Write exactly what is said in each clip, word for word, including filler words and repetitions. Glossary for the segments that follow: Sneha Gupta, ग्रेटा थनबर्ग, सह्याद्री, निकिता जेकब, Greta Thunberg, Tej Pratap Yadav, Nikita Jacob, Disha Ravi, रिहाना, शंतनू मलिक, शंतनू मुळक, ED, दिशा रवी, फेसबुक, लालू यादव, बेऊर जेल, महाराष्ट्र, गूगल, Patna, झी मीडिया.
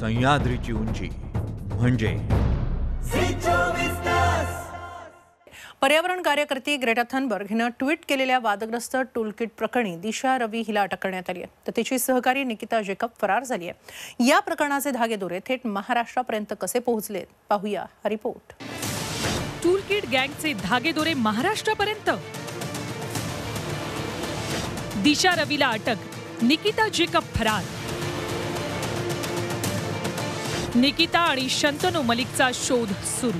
सह्याद्रीची उंची म्हणजे पर्यावरण कार्यकर्ती ग्रेटा थनबर्ग हिनं ट्विट केलेल्या वादग्रस्त टूलकिट प्रकरणी दिशा रवी हिला अटक करण्यात आली आहे, तर तिची सहकारी निकिता जेकब फरार झाली आहे। या प्रकरणाचे धागेदोरे थेट महाराष्ट्रापर्यंत कसे पोहोचले पाहूया हा रिपोर्ट। टूलकिट गँगचे धागेदोरे महाराष्ट्रापर्यंत, दिशा रवीला अटक, निकिता जेकब फरार। निकिता आणि शंतनू मलिकचा शोध सुरू।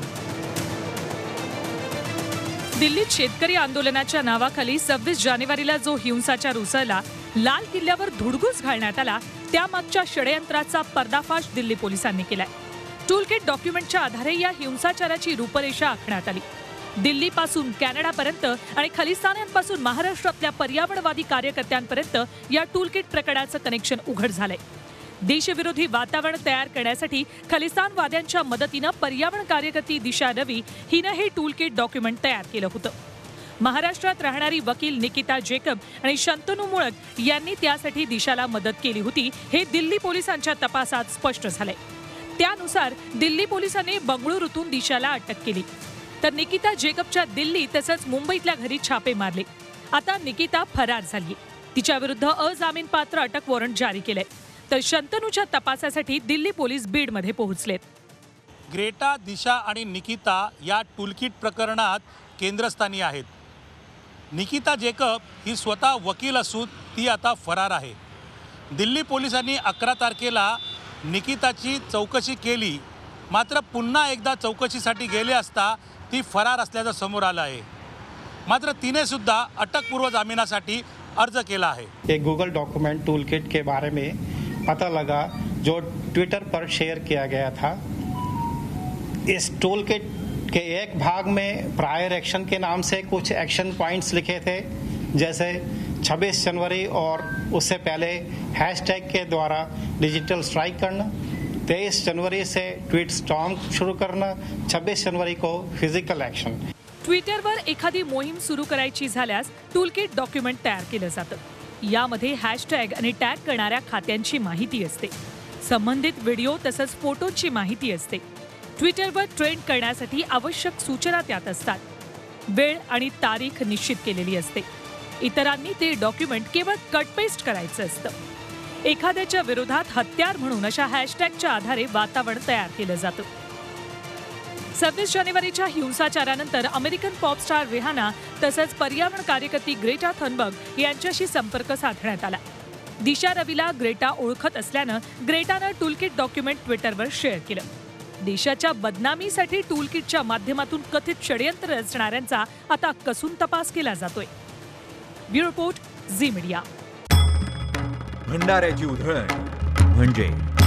दिल्लीत शेतकरी आंदोलनाच्या नावाखाली सव्वीस जानेवारीला जो हिंसाचार उसळला, लाल किल्ल्यावर धुडगूस घालण्यात आला, त्यामागच्या षडयंत्राचा पर्दाफाश दिल्ली पोलिसांनी केलाय। टूलकिट डॉक्युमेंटच्या आधारे या हिंसाचाराची रूपरेषा आखण्यात आली। दिल्लीपासून कॅनडापर्यंत आणि खलिस्तान्यांपासून महाराष्ट्रातल्या पर्यावरणवादी कार्यकर्त्यांपर्यंत या टूलकिट प्रकरणाचं कनेक्शन उघड झालंय। देशविरोधी वातावरण तयार करण्यासाठी खलिस्तानवाद्यांच्या मदतीने पर्यावरण कार्यकर्ती दिशा रवी हिने हे टूलकिट डॉक्युमेंट तयार केलं होतं। महाराष्ट्रात राहणारी वकील निकिता जेकब आणि शंतनू मुळक यांनी त्यासाठी दिशाला मदत केली होती, हे दिल्ली पोलिसांच्या तपासात स्पष्ट झाले। त्यानुसार दिल्ली पोलिसांनी बंगळुरूतून दिशाला अटक केली, तर निकिता जेकबच्या दिल्ली तसंच मुंबईतल्या घरी छापे मारले। आता निकिता फरार झाली, तिच्याविरुद्ध अजामीनपात्र अटक वॉरंट जारी केले, तर शंतनूच्या तपासासाठी दिल्ली पोलीस बीड मध्ये पोहोचलेत। ग्रेटा, दिशा आणि निकिता या टूलकिट प्रकरणात केंद्रस्थानी आहेत। निकिता जेकब ही स्वतः वकील असून ती आता फरार आहे। दिल्ली पोलिसांनी अकरा तारखेला निकिताची चौकशी केली, मात्र पुन्हा एकदा चौकशीसाठी गेले असता ती फरार असल्याचं समोर आलं आहे। मात्र तिने सुद्धा अटकपूर्व जामिनासाठी अर्ज केला आहे। एक गूगल डॉक्यूमेंट टूलकिट के बारे में पता लगा जो ट्विटर पर शेयर किया गया था। इस टूलकिट के एक भाग में प्रायर एक्शन के नाम से कुछ एक्शन पॉइंट्स लिखे थे, जैसे छब्बीस जनवरी और उससे पहले हैशटैग के द्वारा डिजिटल स्ट्राइक करना, तेईस जनवरी से ट्वीट स्टॉर्म शुरू करना, छब्बीस जनवरी को फिजिकल एक्शन। ट्विटर पर एखादी मोहीम सुरू करायची झाल्यास टूलकिट डॉक्यूमेंट तयार केलं जातं। यामध्ये हॅशटॅग आणि टॅग करणाऱ्या खात्यांची माहिती असते, संबंधित व्हिडिओ तसंच फोटोची माहिती असते। ट्विटरवर ट्रेंड करण्यासाठी आवश्यक सूचना त्यात असतात, वेळ आणि तारीख निश्चित केलेली असते। इतरांनी ते डॉक्युमेंट केवळ कट पेस्ट करायचं असतं। एखाद्याच्या विरोधात हत्यार म्हणून अशा हॅशटॅगच्या आधारे वातावरण तयार केलं जातं। सव्वीस जानेवारीच्या हिंसाचारानंतर अमेरिकन पॉपस्टार रिहाना तसंच पर्यावरण कार्यकर्ती ग्रेटा थनबर्ग यांच्याशी संपर्क साधण्यात आला। दिशा रवीला ग्रेटा ओळखत असल्यानं ग्रेटानं टूलकिट डॉक्युमेंट ट्विटरवर शेअर केलं। देशाच्या बदनामीसाठी टूलकिटच्या माध्यमातून कथित षडयंत्र रचणाऱ्यांचा आता कसून तपास केला जातोय। Bureau report, झी मीडिया। भंडाऱ्याची उधळण म्हणजे